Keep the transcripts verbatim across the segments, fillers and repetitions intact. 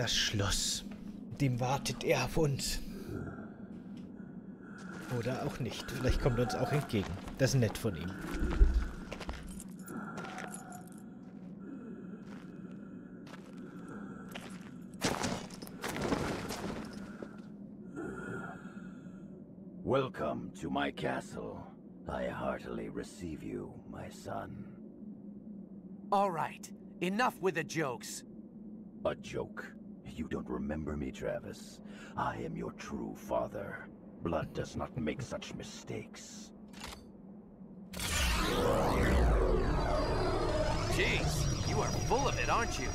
Das Schloss. Dem wartet er auf uns. Oder auch nicht. Vielleicht kommt er uns auch entgegen. Das ist nett von ihm. Welcome to my castle. I heartily receive you, my son. All right. Enough with the jokes. A joke? You don't remember me, Travis. I am your true father. Blood does not make such mistakes. Jeez, you are full of it, aren't you?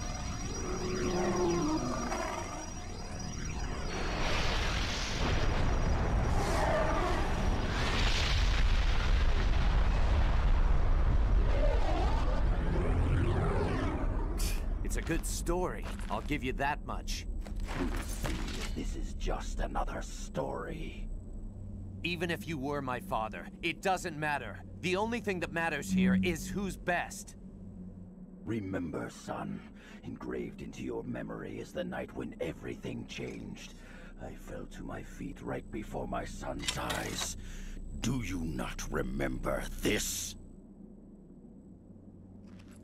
It's a good story, I'll give you that much. This is just another story. Even if you were my father, it doesn't matter. The only thing that matters here is who's best. Remember, son, engraved into your memory is the night when everything changed. I fell to my feet right before my son's eyes. Do you not remember this?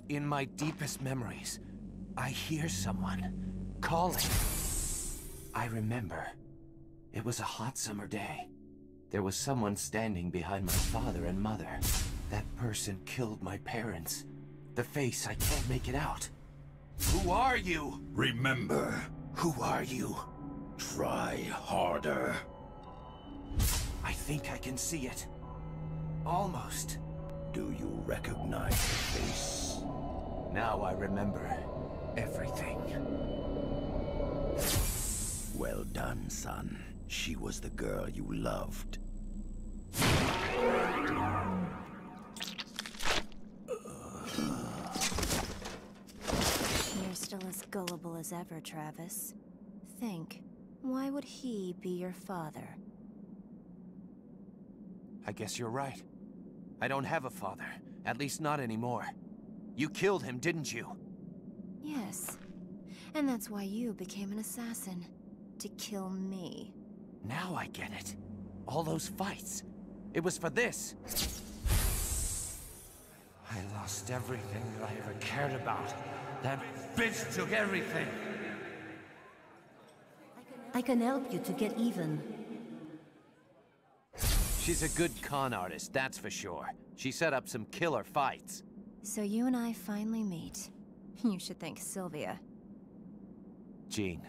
In my deepest memories, I hear someone calling. I remember. It was a hot summer day. There was someone standing behind my father and mother. That person killed my parents. The face, I can't make it out. Who are you? Remember, who are you? Try harder. I think I can see it. Almost. Do you recognize the face? Now I remember everything. Well done, son. She was the girl you loved. You're still as gullible as ever, Travis. Think, why would he be your father? I guess you're right. I don't have a father, at least not anymore. You killed him, didn't you? Yes. And that's why you became an assassin. To kill me. Now I get it. All those fights. It was for this. I lost everything that I ever cared about. That bitch took everything. I can help you to get even. She's a good con artist, that's for sure. She set up some killer fights. So you and I finally meet. You should thank Sylvia. Jean,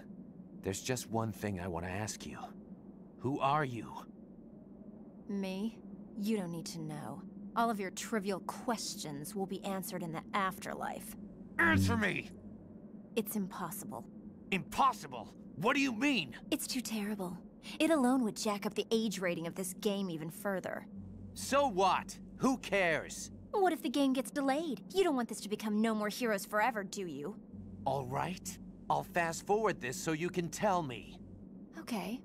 there's just one thing I want to ask you. Who are you? Me? You don't need to know. All of your trivial questions will be answered in the afterlife. Answer me! It's impossible. Impossible? What do you mean? It's too terrible. It alone would jack up the age rating of this game even further. So what? Who cares? What if the game gets delayed? You don't want this to become No More Heroes forever, do you? All right. I'll fast forward this so you can tell me. Okay.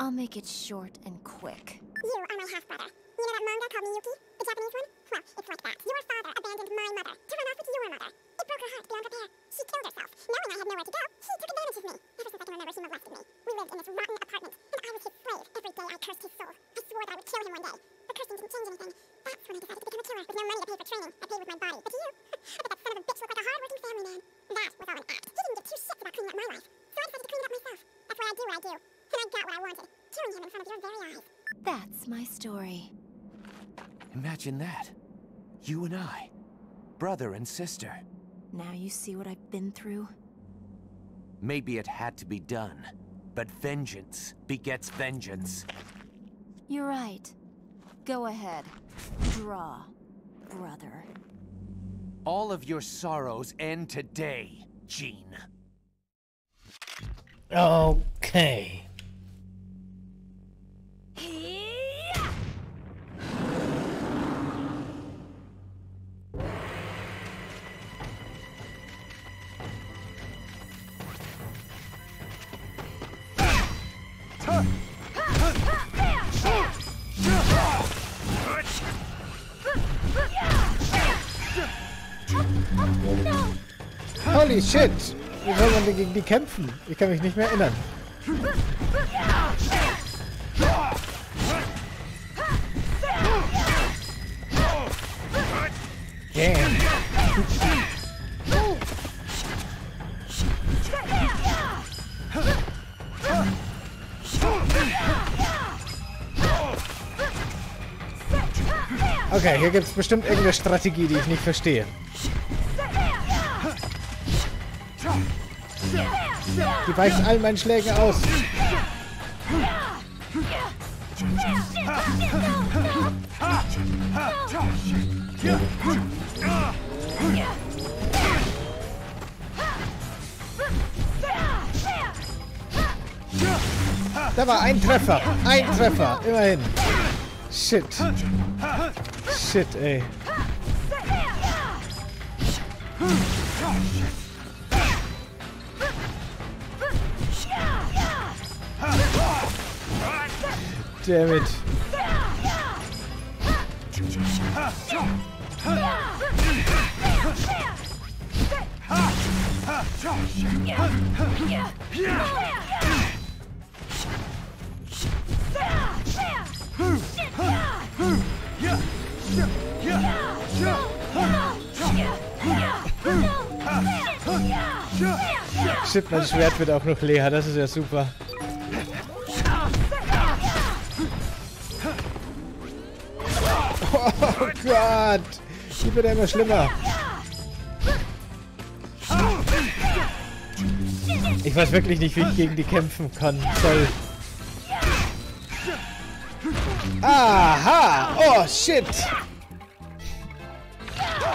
I'll make it short and quick. You are my half-brother. You know that manga called Miyuki? The Japanese one? Well, it's like that. Your father abandoned my mother to run off with your mother. It broke her heart beyond repair. She killed herself. Knowing I had nowhere to go, he took advantage of me. Ever since I can remember, he molested me. We lived in this rotten apartment, and I was his slave. Every day I cursed his soul. I swore that I would kill him one day. But cursing didn't change anything. That's when I decided to become a killer. With no money to pay for training, I paid with my body. But to you, I bet that son of a bitch looked like a hard-working family man. That was all an act. He didn't give two shits about cleaning up my life. So I decided to clean it up myself. That's why I do what I do. And I got what I wanted. Killing him in front of your very eyes. That's my story. Imagine that. You and I. Brother and sister. Now you see what I've been through? Maybe it had to be done. But vengeance begets vengeance. You're right. Go ahead. Draw, brother. All of your sorrows end today, Jean. Okay. Holy shit! wie wollen wir gegen die kämpfen? Ich kann mich nicht mehr erinnern. Yeah. Okay, hier gibt es bestimmt irgendeine Strategie, die ich nicht verstehe. Die weichen all meinen Schlägen aus. Da war ein Treffer, ein Treffer, immerhin. Shit. Shit, ey. Damn it. Shit, mein Schwert wird auch noch leer, das ist ja super. Oh Gott! Die wird ja immer schlimmer. Ich weiß wirklich nicht, wie ich gegen die kämpfen kann. Soll. Aha! Oh shit!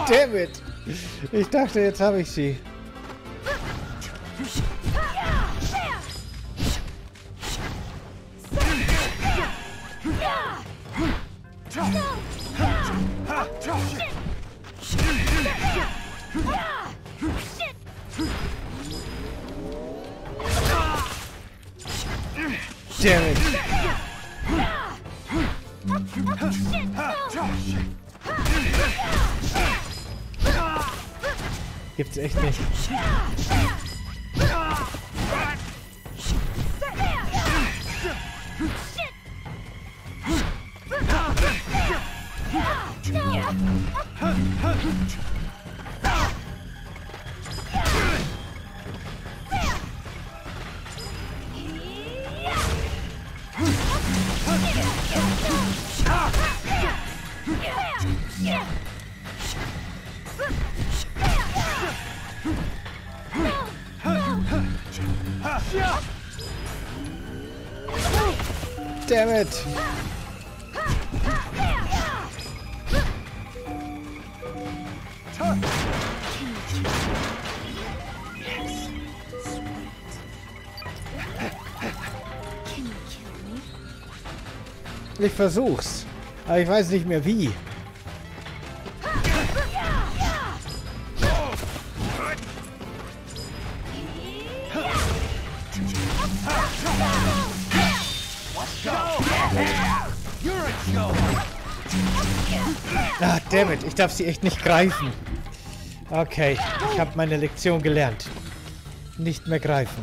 Damn it! Ich dachte, jetzt habe ich sie. Damn it. Gibt's echt nicht. Damn it! Ich versuch's, aber ich weiß nicht mehr wie. Ah, dammit, ich darf sie echt nicht greifen. Okay, ich habe meine Lektion gelernt. Nicht mehr greifen.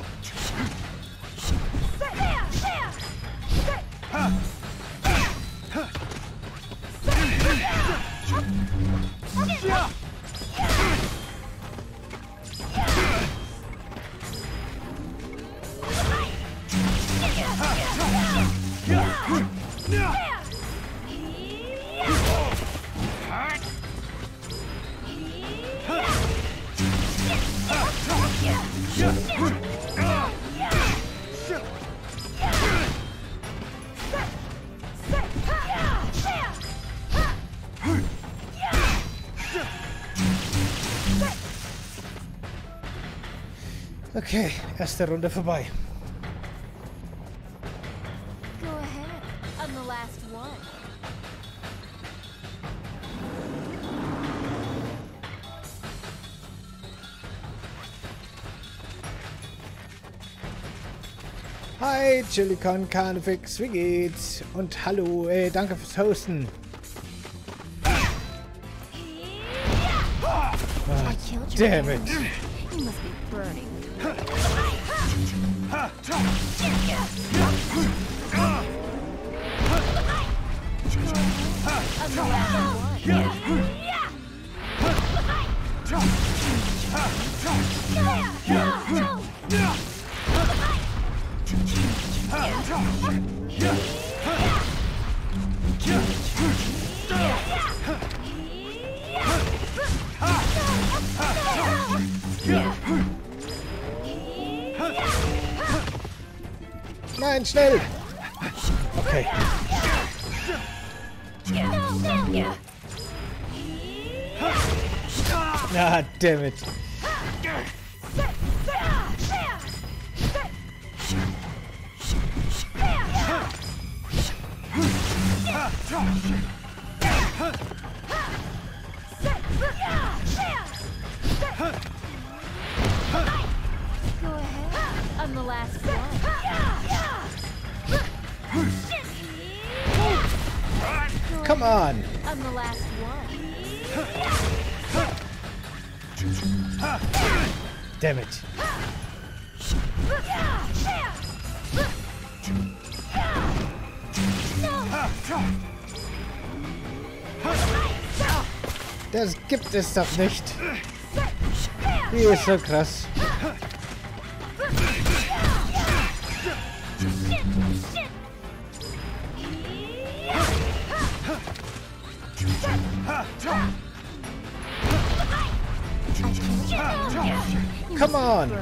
Okay, erste Runde vorbei. Go ahead. I'm the last one. Hi, Chilicon Carnifex, wie geht's? Und hallo, ey, danke fürs Hosten. Oh, damn it. Nein, schnell! Okay. Ah, damn it. Come on. I'm the last one. Damn it. Das gibt es doch nicht. Die ist so krass. Come on!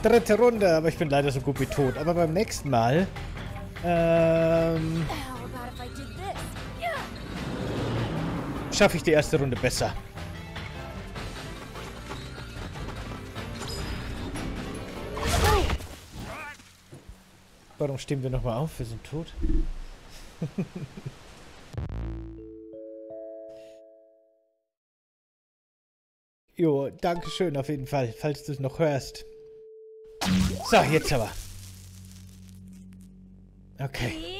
Dritte Runde, aber ich bin leider so gut wie tot. Aber beim nächsten Mal ähm, schaffe ich die erste Runde besser. Warum stehen wir nochmal auf? Wir sind tot. Jo, danke schön auf jeden Fall, falls du es noch hörst. So, jetzt aber. Okay.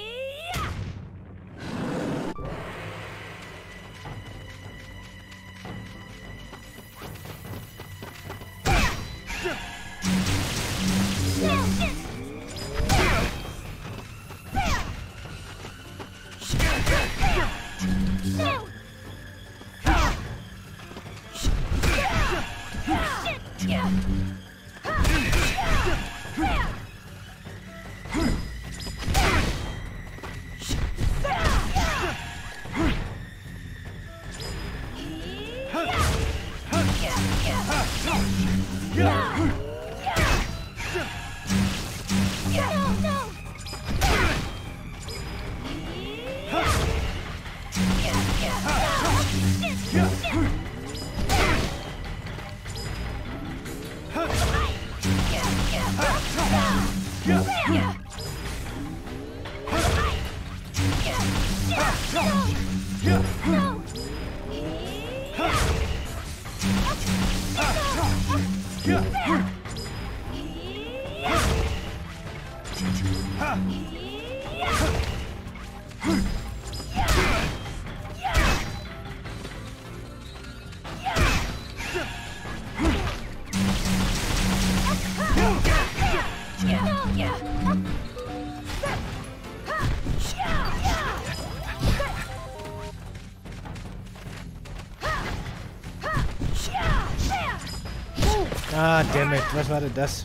Ah, dammit, was war denn das?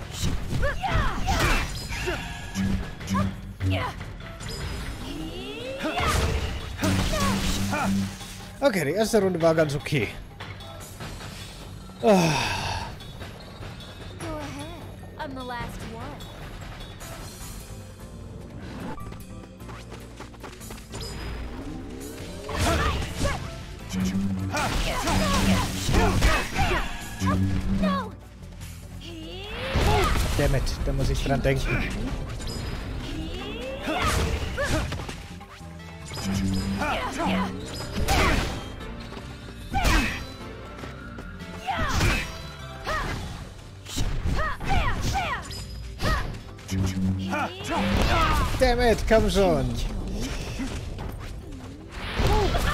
Okay, die erste Runde war ganz okay. Ah. Goddammit, da muss ich dran denken. Dammit, komm schon!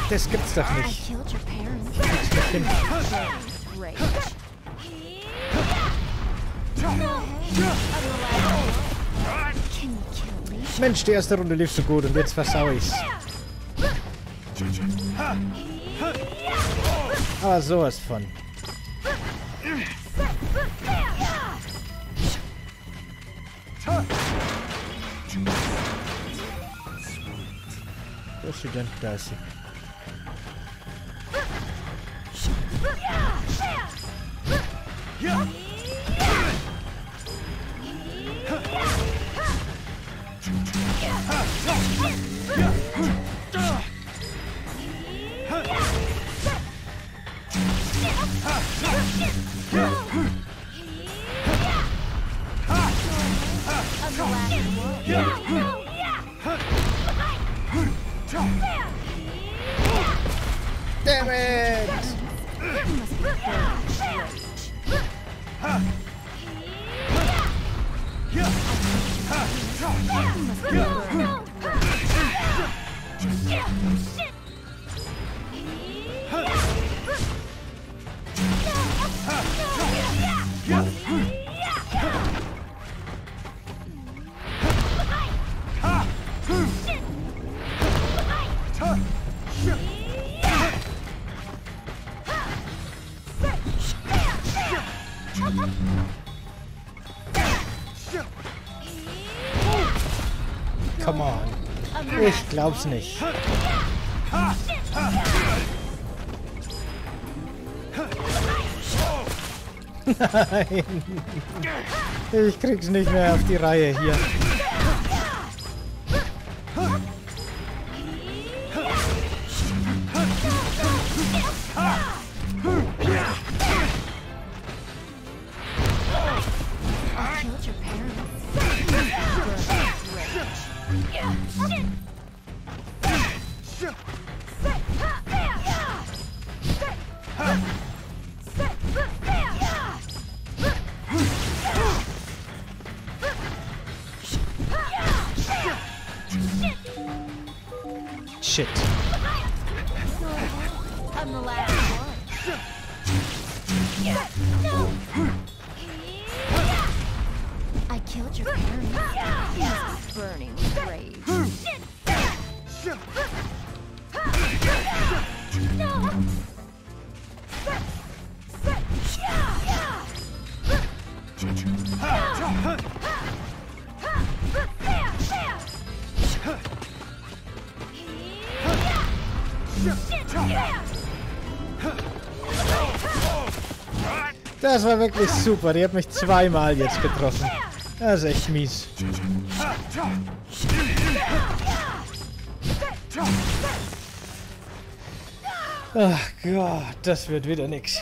Das gibt's doch nicht. Mensch, die erste Runde lief so gut und jetzt versau ich's. Aber sowas von. Wo ist sie denn? Da ist sie. Come on. Ich glaub's nicht. Nein. Ich krieg's nicht mehr auf die Reihe hier. Shit. I'm the last one. No. I killed your parents. Burning rage. No. Das war wirklich super. Die hat mich zweimal jetzt getroffen. Das ist echt mies. Ach Gott, das wird wieder nix.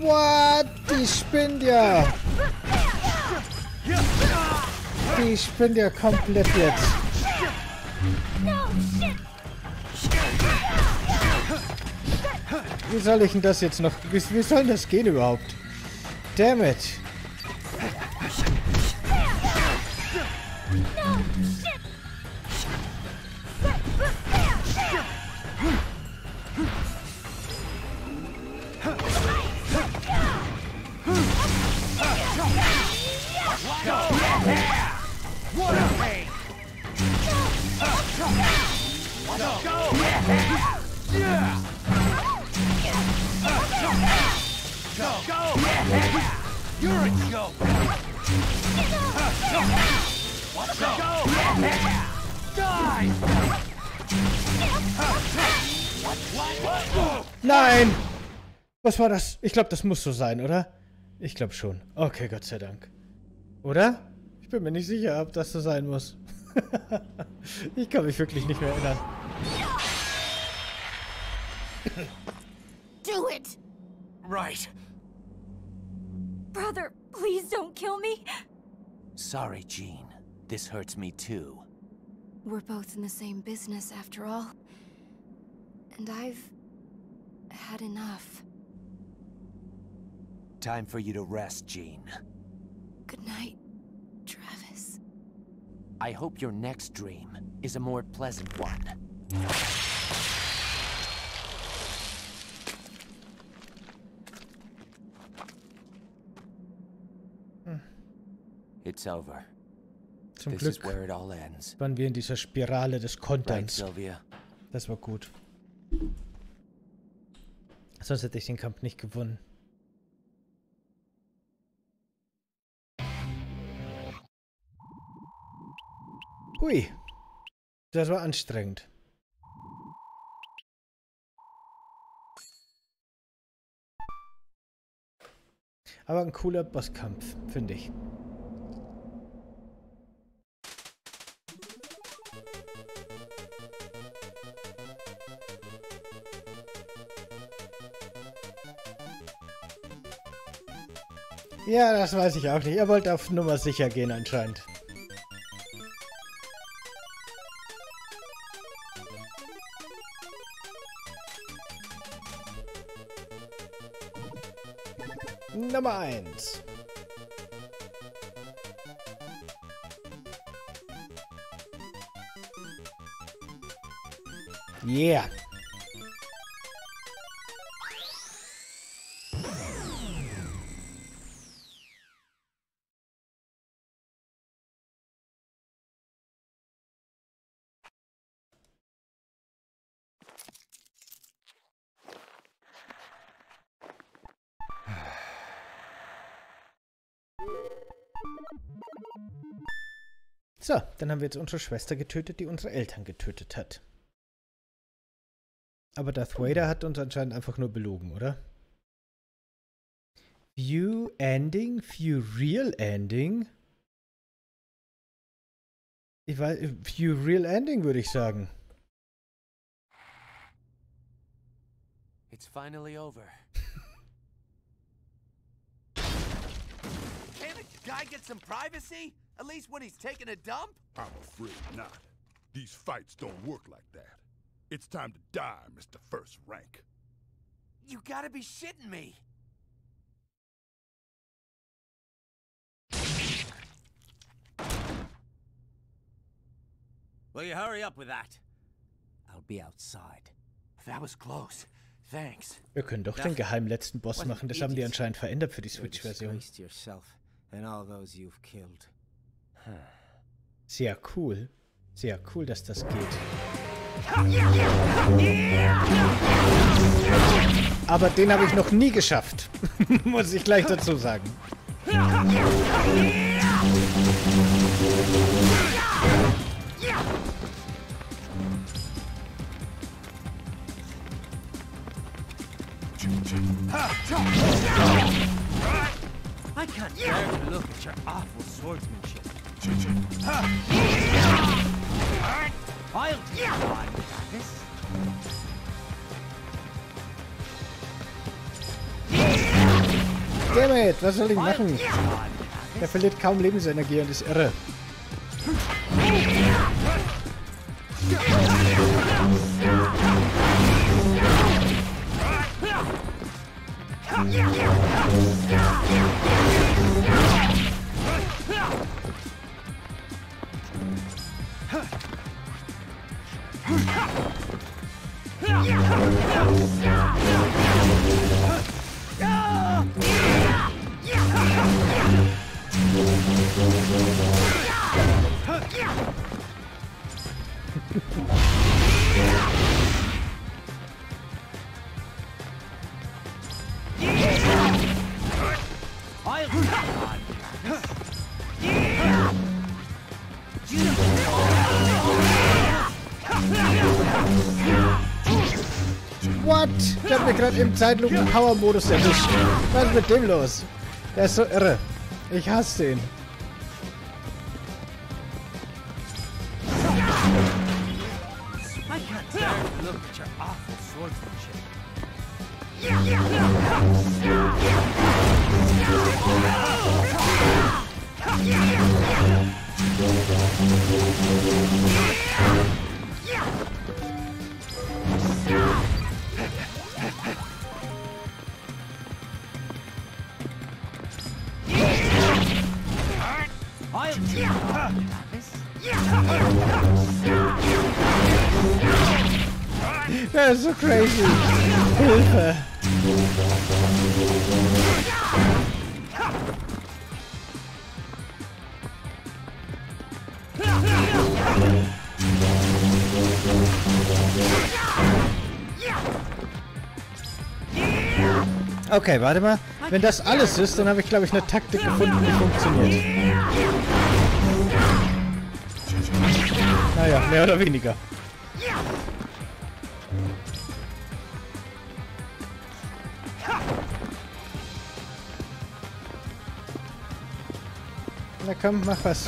What? Die spinnt ja. Die spinnt ja komplett jetzt. Wie soll ich denn das jetzt noch? Wie, wie soll denn das gehen überhaupt? Damn it. Nein! Was war das? Ich glaube, das muss so sein, oder? Ich glaube schon. Okay, Gott sei Dank. Oder? Ich bin mir nicht sicher, ob das so sein muss. Ich kann mich wirklich nicht mehr erinnern. Do it! Right. Brother, please don't kill me. Sorry, Jean. This hurts me too. We're both in the same business after all. And I've had enough. Time for you to rest, Jean. Good night, Travis. I hope your next dream is a more pleasant one. Hm. It's over. Zum Glück waren wir in dieser Spirale des Konterns. Das war gut. Sonst hätte ich den Kampf nicht gewonnen. Hui. Das war anstrengend. Aber ein cooler Bosskampf, finde ich. Ja, das weiß ich auch nicht. Er wollte auf Nummer sicher gehen anscheinend. Nummer eins. Yeah. So, dann haben wir jetzt unsere Schwester getötet, die unsere Eltern getötet hat. Aber Darth Vader hat uns anscheinend einfach nur belogen, oder? View Ending? View Real Ending? Ich weiß, View Real Ending würde ich sagen. It's finally over. Can the guy get some privacy? At least when he's taking a dump? I'm afraid not. These fights don't work like that. It's time to die, Mister First Rank. You gotta be shitting me. Will you hurry up with that? I'll be outside. That was close. Thanks. Wir können doch den geheimen letzten Boss machen. Das haben die anscheinend verändert für die Switch-Version. Sehr cool. Sehr cool, dass das geht. Aber den habe ich noch nie geschafft. Muss ich gleich dazu sagen. I can't bear to look at your awful swordsmanship. I'll take you on, Travis. Damn it, was soll ich machen? Er verliert kaum Lebensenergie und ist irre. What? Ich hab mir gerade im Zeitlupen-Power-Modus erwischt. Was ist mit dem los? Der ist so irre. Ich hasse den. Das ist so crazy. Hilfe. Okay, warte mal. Wenn das alles ist, dann habe ich, glaube ich, eine Taktik gefunden, die funktioniert. Naja, mehr oder weniger. Na komm, mach was.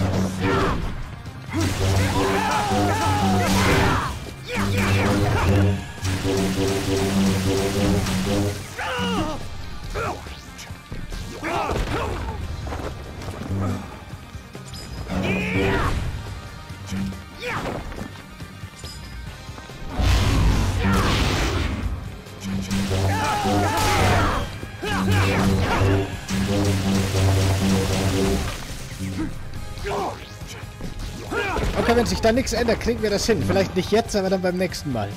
Okay, wenn sich da nichts ändert, kriegen wir das hin. Vielleicht nicht jetzt, aber dann beim nächsten Mal.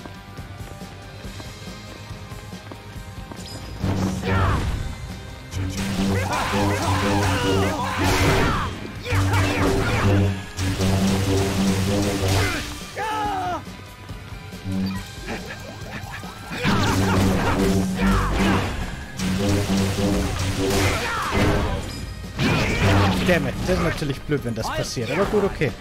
Dammit, das ist natürlich blöd, wenn das passiert, aber gut, okay.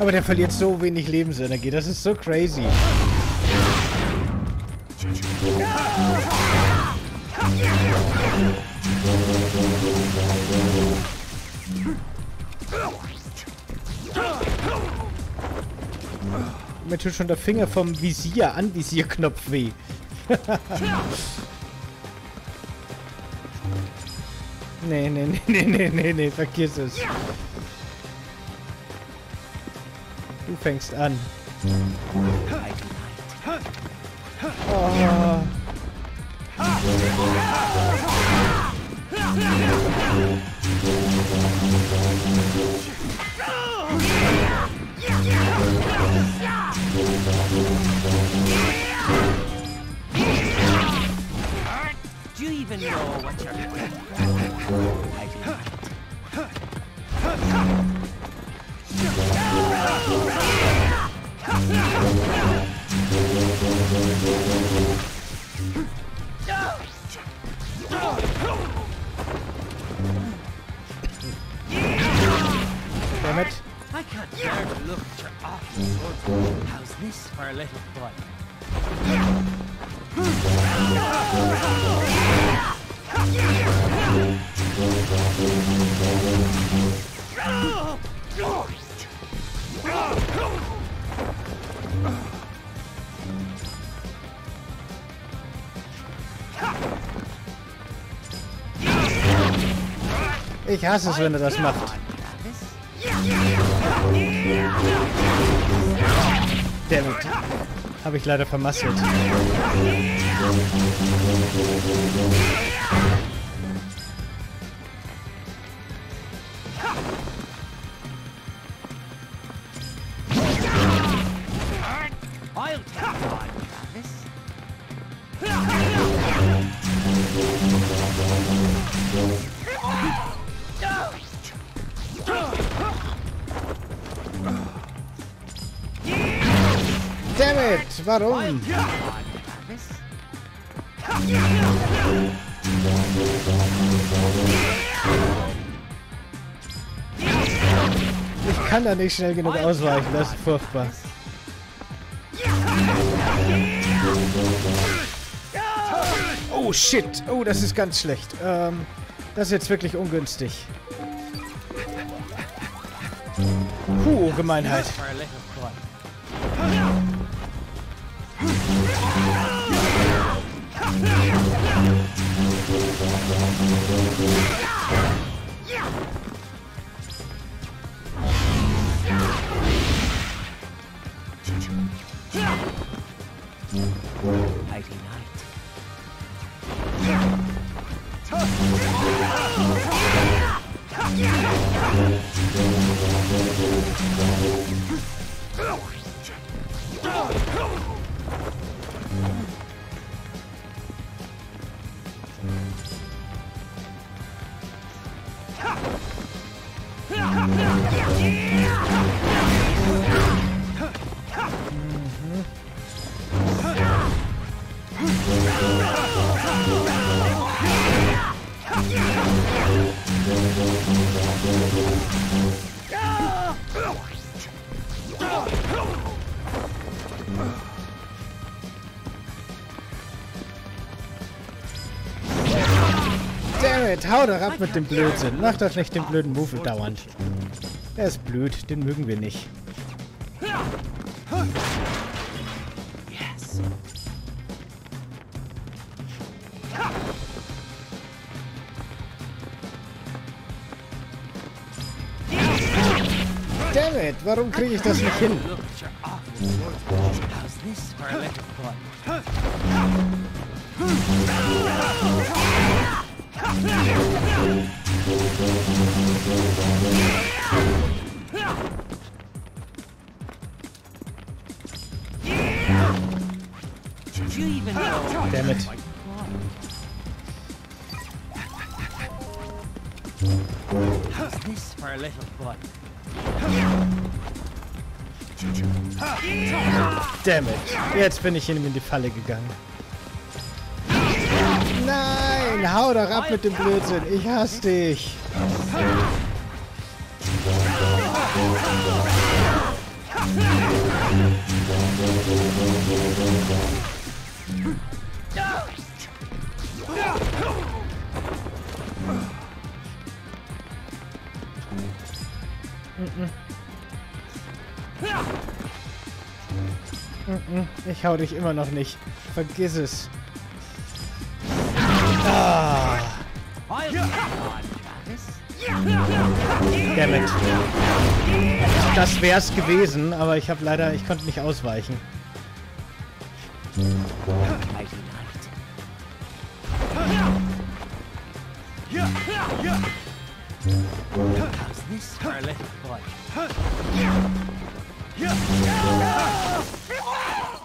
Aber der verliert so wenig Lebensenergie, das ist so crazy. Mir tut schon der Finger vom Visier, Anvisierknopf weh. Nee, nee, nee, nee, nee, nee, nee, vergiss es. Du fängst an. Oh. Do you even know what you're doing? Damn it. I can't bear to look at your awful sword. How's this for a little boy? Ich hasse es, wenn er das macht. Dammit. Habe ich leider vermasselt. Dammit! Warum? Ich kann da nicht schnell genug ausweichen, das ist furchtbar. Oh shit! Oh, das ist ganz schlecht. Ähm, das ist jetzt wirklich ungünstig. Puh, Gemeinheit. Hau doch ab mit dem Blödsinn. Mach doch nicht den blöden Move dauernd. Der ist blöd, den mögen wir nicht. Dammit, warum kriege ich das nicht hin? Damn it. How's this for a little fun? Damn it. Jetzt bin ich ihm in die Falle gegangen. Nein, hau doch ab mit dem Blödsinn. Ich hasse dich. Ich hau dich immer noch nicht. Vergiss es. Ah. Dammit. Das wär's gewesen, aber ich habe leider, ich konnte nicht ausweichen.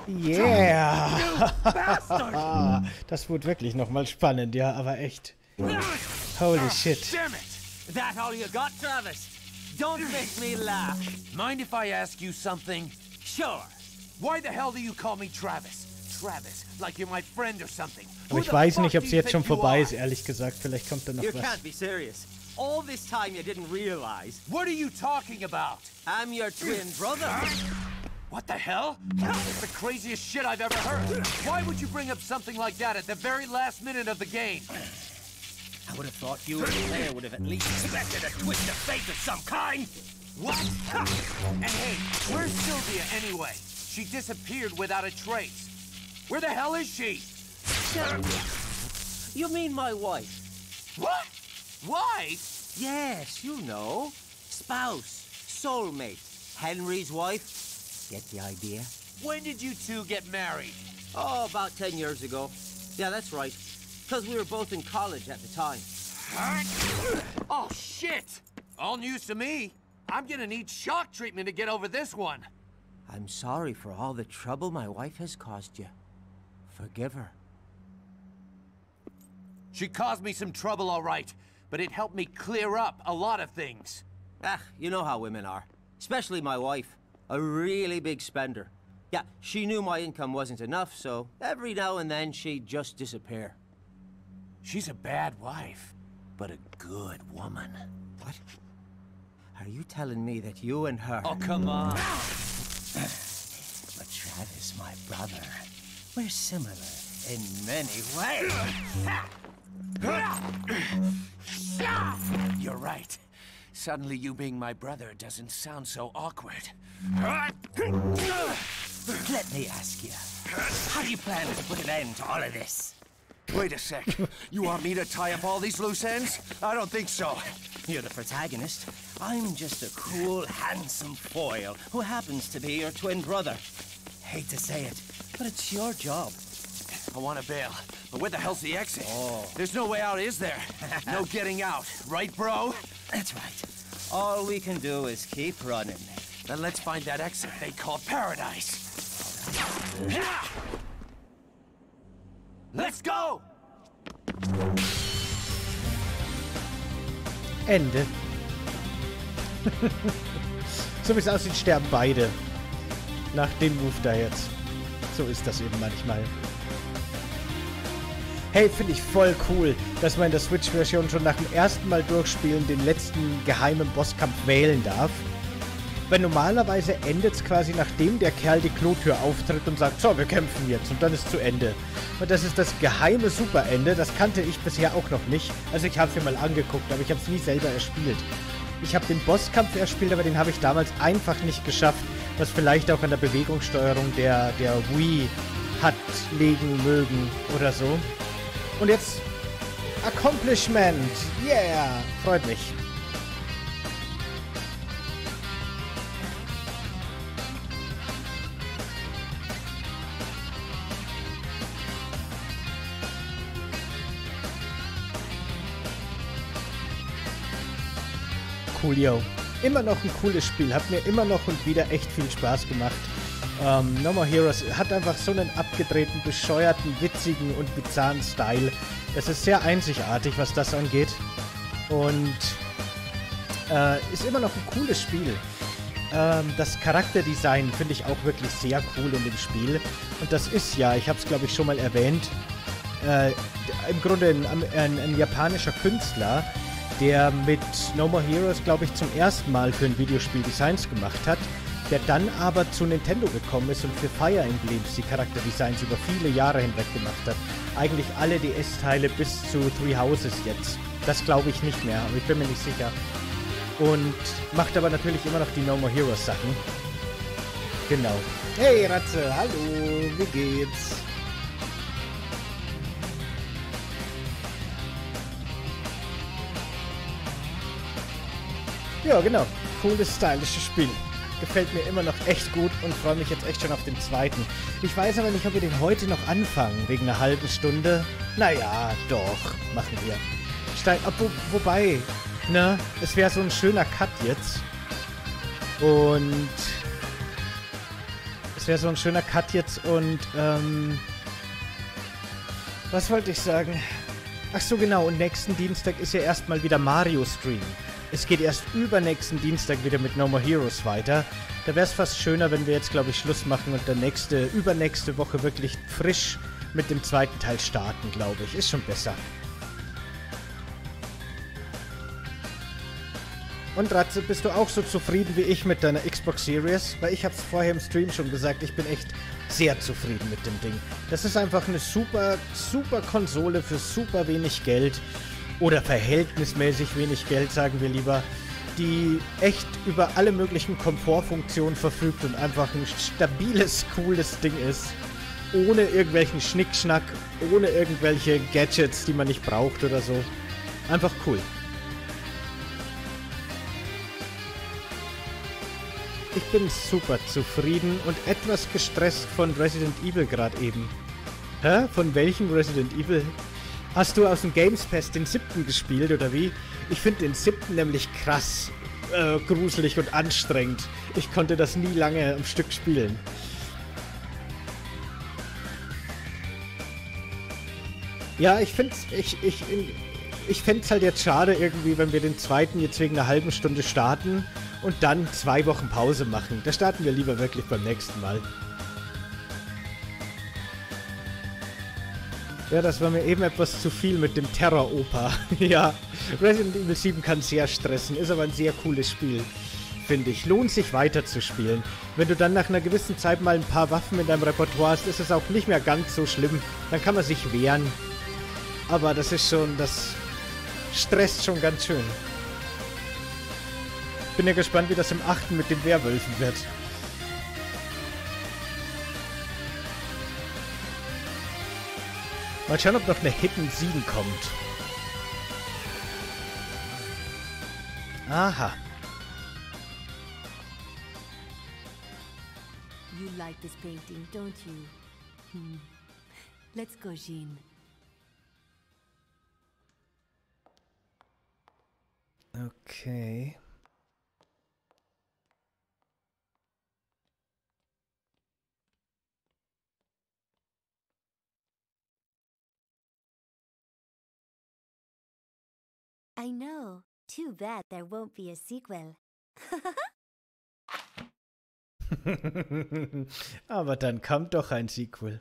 Yeah! Das wurde wirklich nochmal spannend, ja, aber echt. Holy shit. Is that all you got, Travis? Don't make me laugh. Mind if I ask you something? Sure. Why the hell do you call me Travis? Travis, like you're my friend or something. Aber ich weiß nicht, ob es jetzt schon vorbei ist, ehrlich gesagt. Vielleicht kommt da noch was. You can't be serious. All this time you didn't realize. What are you talking about? I'm your twin brother. What the hell? That's the craziest shit I've ever heard. Why would you bring up something like that at the very last minute of the game? I would have thought you and Claire would have at least expected a twist of fate of some kind. What? And hey, where's Sylvia anyway? She disappeared without a trace. Where the hell is she? You mean my wife? What? Wife? Yes, you know. Spouse, soulmate, Henry's wife. Get the idea? When did you two get married? Oh, about ten years ago. Yeah, that's right. Because we were both in college at the time. Oh, shit! All news to me. I'm gonna need shock treatment to get over this one. I'm sorry for all the trouble my wife has caused you. Forgive her. She caused me some trouble, all right. But it helped me clear up a lot of things. Ah, you know how women are. Especially my wife. A really big spender. Yeah, she knew my income wasn't enough, so every now and then she'd just disappear. She's a bad wife, but a good woman. What? Are you telling me that you and her... Oh, come on! But Travis, my brother, we're similar in many ways. You're right. Suddenly you being my brother doesn't sound so awkward. Let me ask you, how do you plan to put an end to all of this? Wait a sec. You want me to tie up all these loose ends? I don't think so. You're the protagonist. I'm just a cool, handsome foil who happens to be your twin brother. Hate to say it, but it's your job. I want to bail, but where the hell's the exit? Oh. There's no way out, is there? No getting out, right, bro? That's right. All we can do is keep running. Then let's find that exit they call paradise. Let's go! Ende. So wie es aussieht, sterben beide. Nach dem Move da jetzt. So ist das eben manchmal. Hey, finde ich voll cool, dass man in der Switch-Version schon nach dem ersten Mal durchspielen den letzten geheimen Bosskampf wählen darf. Weil normalerweise endet es quasi, nachdem der Kerl die Klotür auftritt und sagt, so, wir kämpfen jetzt und dann ist es zu Ende. Und das ist das geheime Superende, das kannte ich bisher auch noch nicht. Also ich habe es mir mal angeguckt, aber ich habe es nie selber erspielt. Ich habe den Bosskampf erspielt, aber den habe ich damals einfach nicht geschafft, was vielleicht auch an der Bewegungssteuerung der, der Wii hat liegen mögen oder so. Und jetzt Accomplishment! Yeah! Freut mich. Coolio. Immer noch ein cooles Spiel. Hat mir immer noch und wieder echt viel Spaß gemacht. Ähm, No More Heroes hat einfach so einen abgedrehten, bescheuerten, witzigen und bizarren Style. Das ist sehr einzigartig, was das angeht. Und äh, ist immer noch ein cooles Spiel. Ähm, das Charakterdesign finde ich auch wirklich sehr cool in dem Spiel. Und das ist ja, ich habe es glaube ich schon mal erwähnt, äh, im Grunde ein, ein, ein japanischer Künstler, der mit No More Heroes, glaube ich, zum ersten Mal für ein Videospiel Designs gemacht hat, der dann aber zu Nintendo gekommen ist und für Fire Emblems die Charakterdesigns über viele Jahre hinweg gemacht hat. Eigentlich alle D S-Teile bis zu Three Houses jetzt. Das glaube ich nicht mehr, aber ich bin mir nicht sicher. Und macht aber natürlich immer noch die No More Heroes Sachen. Genau. Hey Ratze, hallo, wie geht's? Ja, genau. Cooles, stylisches Spiel. Gefällt mir immer noch echt gut und freue mich jetzt echt schon auf den zweiten. Ich weiß aber nicht, ob wir den heute noch anfangen, wegen einer halben Stunde. Naja, doch, machen wir. Stein, wo, wobei, ne, es wäre so ein schöner Cut jetzt. Und es wäre so ein schöner Cut jetzt und, ähm, was wollte ich sagen? Ach so, genau, und nächsten Dienstag ist ja erstmal wieder Mario-Stream. Es geht erst übernächsten Dienstag wieder mit No More Heroes weiter. Da wäre es fast schöner, wenn wir jetzt, glaube ich, Schluss machen und dann nächste, übernächste Woche wirklich frisch mit dem zweiten Teil starten, glaube ich. Ist schon besser. Und Ratze, bist du auch so zufrieden wie ich mit deiner Xbox Series? Weil ich habe es vorher im Stream schon gesagt, ich bin echt sehr zufrieden mit dem Ding. Das ist einfach eine super, super Konsole für super wenig Geld. Oder verhältnismäßig wenig Geld, sagen wir lieber, die echt über alle möglichen Komfortfunktionen verfügt und einfach ein stabiles, cooles Ding ist. Ohne irgendwelchen Schnickschnack, ohne irgendwelche Gadgets, die man nicht braucht oder so. Einfach cool. Ich bin super zufrieden und etwas gestresst von Resident Evil gerade eben. Hä? Von welchem Resident Evil? Hast du aus dem Games Pass den siebten gespielt, oder wie? Ich finde den siebten nämlich krass, äh, gruselig und anstrengend. Ich konnte das nie lange am Stück spielen. Ja, ich finde es ich, ich, ich find's halt jetzt schade irgendwie, wenn wir den zweiten jetzt wegen einer halben Stunde starten und dann zwei Wochen Pause machen. Da starten wir lieber wirklich beim nächsten Mal. Ja, das war mir eben etwas zu viel mit dem Terror-Opa. Ja, Resident Evil sieben kann sehr stressen, ist aber ein sehr cooles Spiel, finde ich. Lohnt sich weiter zu spielen. Wenn du dann nach einer gewissen Zeit mal ein paar Waffen in deinem Repertoire hast, ist es auch nicht mehr ganz so schlimm. Dann kann man sich wehren. Aber das ist schon, das stresst schon ganz schön. Bin ja gespannt, wie das im achten mit den Werwölfen wird. Mal schauen, ob noch eine Hidden sieben kommt. Aha. You like this painting, don't you? Hmm. Let's go, Jean. Okay. I know. Too bad there won't be a sequel. Aber dann kommt doch ein Sequel.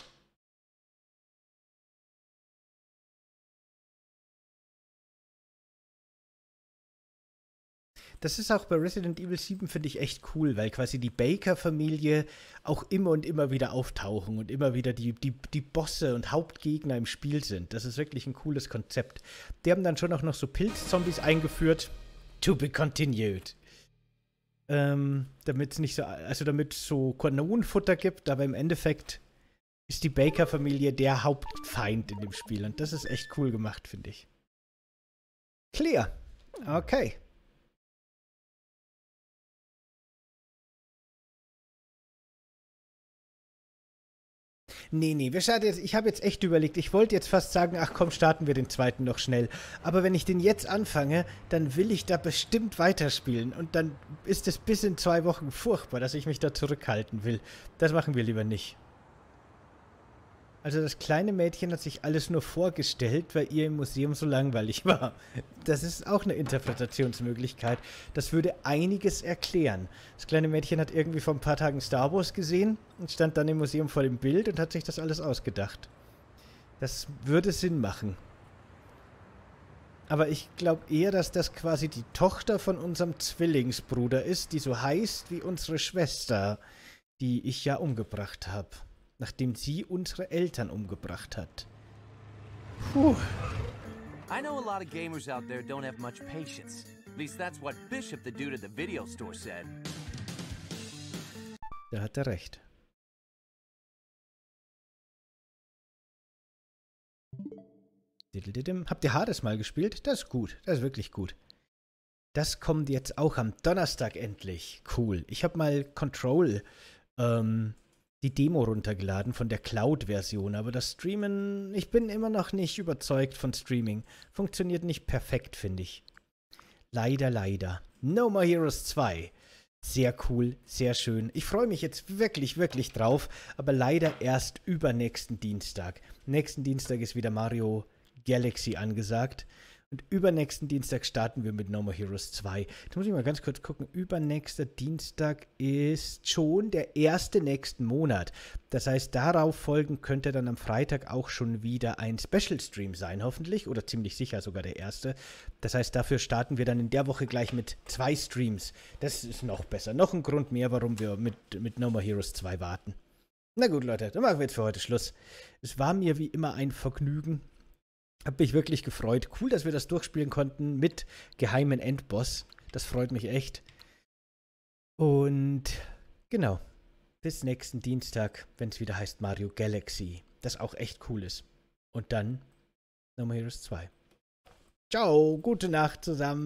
Das ist auch bei Resident Evil sieben, finde ich, echt cool, weil quasi die Baker-Familie auch immer und immer wieder auftauchen und immer wieder die, die, die Bosse und Hauptgegner im Spiel sind. Das ist wirklich ein cooles Konzept. Die haben dann schon auch noch so Pilz-Zombies eingeführt. To be continued. Ähm, damit es nicht so, also damit so Kanonenfutter gibt, aber im Endeffekt ist die Baker-Familie der Hauptfeind in dem Spiel. Und das ist echt cool gemacht, finde ich. Clear. Okay. Nee, nee, wir starten jetzt, ich habe jetzt echt überlegt, ich wollte jetzt fast sagen, ach komm, starten wir den zweiten noch schnell. Aber wenn ich den jetzt anfange, dann will ich da bestimmt weiterspielen. Und dann ist es bis in zwei Wochen furchtbar, dass ich mich da zurückhalten will. Das machen wir lieber nicht. Also das kleine Mädchen hat sich alles nur vorgestellt, weil ihr im Museum so langweilig war. Das ist auch eine Interpretationsmöglichkeit. Das würde einiges erklären. Das kleine Mädchen hat irgendwie vor ein paar Tagen Star Wars gesehen und stand dann im Museum vor dem Bild und hat sich das alles ausgedacht. Das würde Sinn machen. Aber ich glaube eher, dass das quasi die Tochter von unserem Zwillingsbruder ist, die so heißt wie unsere Schwester, die ich ja umgebracht habe. Nachdem sie unsere Eltern umgebracht hat. Puh. I know a lot of gamers out there don't have much patience. At least that's what Bishop, the dude at the video store, said. Da hat er recht. Habt ihr Hades mal gespielt? Das ist gut. Das ist wirklich gut. Das kommt jetzt auch am Donnerstag endlich. Cool. Ich habe mal Control, ähm, die Demo runtergeladen von der Cloud-Version, aber das Streamen, ich bin immer noch nicht überzeugt von Streaming. Funktioniert nicht perfekt, finde ich. Leider, leider. No More Heroes zwei. Sehr cool, sehr schön. Ich freue mich jetzt wirklich, wirklich drauf, aber leider erst übernächsten Dienstag. Nächsten Dienstag ist wieder Mario Galaxy angesagt. Und übernächsten Dienstag starten wir mit No More Heroes zwei. Jetzt muss ich mal ganz kurz gucken. Übernächster Dienstag ist schon der erste nächsten Monat. Das heißt, darauf folgend könnte dann am Freitag auch schon wieder ein Special-Stream sein, hoffentlich. Oder ziemlich sicher sogar der erste. Das heißt, dafür starten wir dann in der Woche gleich mit zwei Streams. Das ist noch besser. Noch ein Grund mehr, warum wir mit, mit No More Heroes zwei warten. Na gut, Leute, dann machen wir jetzt für heute Schluss. Es war mir wie immer ein Vergnügen. Hab mich wirklich gefreut. Cool, dass wir das durchspielen konnten mit geheimen Endboss. Das freut mich echt. Und genau, bis nächsten Dienstag, wenn es wieder heißt Mario Galaxy. Das auch echt cool ist. Und dann No More Heroes zwei. Ciao, gute Nacht zusammen.